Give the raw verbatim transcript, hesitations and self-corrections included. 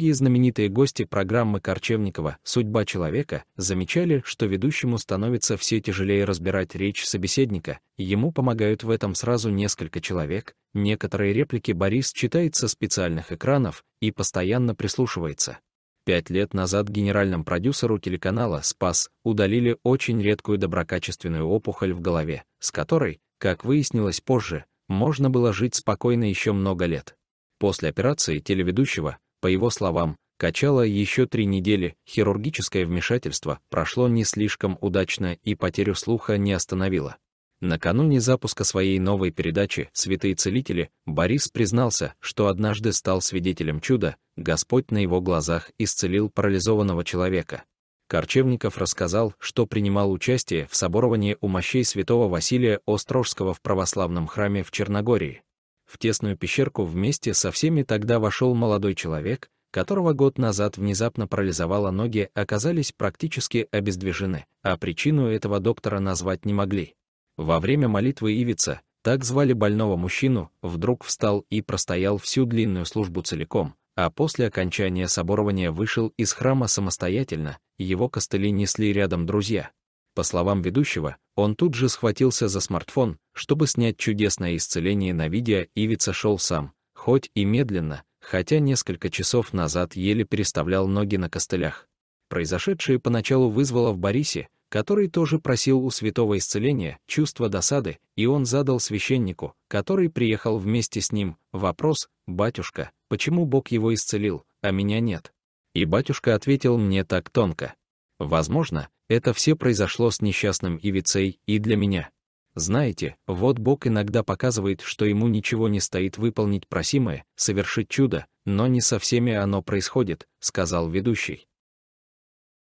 Многие знаменитые гости программы Корчевникова «Судьба человека» замечали, что ведущему становится все тяжелее разбирать речь собеседника, ему помогают в этом сразу несколько человек, некоторые реплики Борис читает со специальных экранов и постоянно прислушивается. Пять лет назад генеральному продюсеру телеканала «Спас» удалили очень редкую доброкачественную опухоль в голове, с которой, как выяснилось позже, можно было жить спокойно еще много лет. После операции телеведущего, по его словам, качало еще три недели, хирургическое вмешательство прошло не слишком удачно и потерю слуха не остановило. Накануне запуска своей новой передачи «Святые целители» Борис признался, что однажды стал свидетелем чуда, Господь на его глазах исцелил парализованного человека. Корчевников рассказал, что принимал участие в соборовании у мощей святого Василия Острожского в православном храме в Черногории. В тесную пещерку вместе со всеми тогда вошел молодой человек, которого год назад внезапно парализовало ноги, оказались практически обездвижены, а причину этого доктора назвать не могли. Во время молитвы Ивица, так звали больного мужчину, вдруг встал и простоял всю длинную службу целиком, а после окончания соборования вышел из храма самостоятельно, его костыли несли рядом друзья. По словам ведущего, он тут же схватился за смартфон, чтобы снять чудесное исцеление на видео. Ивица шел сам, хоть и медленно, хотя несколько часов назад еле переставлял ноги на костылях. Произошедшее поначалу вызвало в Борисе, который тоже просил у святого исцеления, чувство досады, и он задал священнику, который приехал вместе с ним, вопрос: «Батюшка, почему Бог его исцелил, а меня нет?» И батюшка ответил мне так тонко: «Возможно, это все произошло с несчастным Ивицей и для меня. Знаете, вот Бог иногда показывает, что ему ничего не стоит выполнить просимое, совершить чудо, но не со всеми оно происходит», — сказал ведущий.